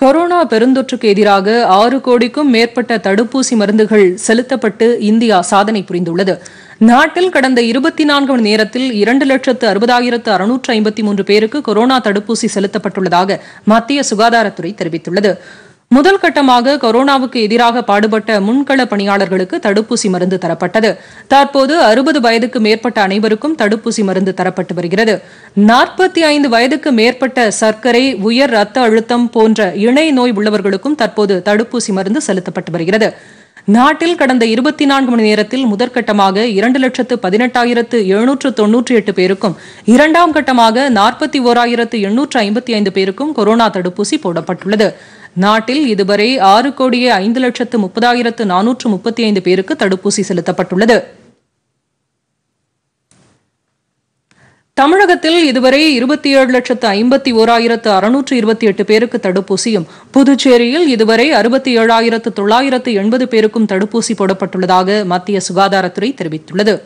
Corona பெருந்தொற்றுக்கு எதிராக 6 கோடிக்கும் மேற்பட்ட தடுப்பூசி மருந்துகள் செலுத்தப்பட்டு இந்தியா சாதனை புரிந்துள்ளது. நாட்டில் கடந்த 24 மணி நேரத்தில் 2,60,653 பேருக்கு கொரோனா தடுப்பூசி செலுத்தப்பட்டுள்ளதாக மத்திய சுகாதாரத்துறை தெரிவித்துள்ளது. முதல் கட்டமாக கொரோனாவுக்கு எதிராக பாடுபட்ட முன்கள பணியாளர்களுக்கு தடுப்பூசி மருந்து தரப்பட்டது. தற்போது 60 வயதுக்கு மேற்பட்ட அனைவருக்கும் தடுப்பூசி மருந்து தரப்பட்டு வருகிறது. 45 வயதுக்கு மேற்பட்ட சர்க்கரை, உயர் ரத்த அழுத்தம் போன்ற இணை நோய் உள்ளவர்களுக்கும் தற்போது தடுப்பூசி மருந்து செலுத்தப்பட்டு வருகிறது. நாட்டில் கடந்த 24 மணி நேரத்தில் முதற்கட்டமாக 2,18,798 பேருக்கும், இரண்டாம் கட்டமாக 41,855 பேருக்கும் கொரோனா தடுப்பூசி போடப்பட்டுள்ளது. நாட்டில் இதுவரை 6,05,30,435 பேருக்கு தடுப்பூசி செலுத்தப்பட்டுள்ளது. தமிழகத்தில் இதுவரை 27,51,628 பேருக்கு தடுப்பூசியும், புதுச்சேரியில் இதுவரை 67,980 பேருக்கும் தடுப்பூசி போடப்பட்டுள்ளதாக மத்திய சுகாதாரத்துறை தெரிவித்துள்ளது.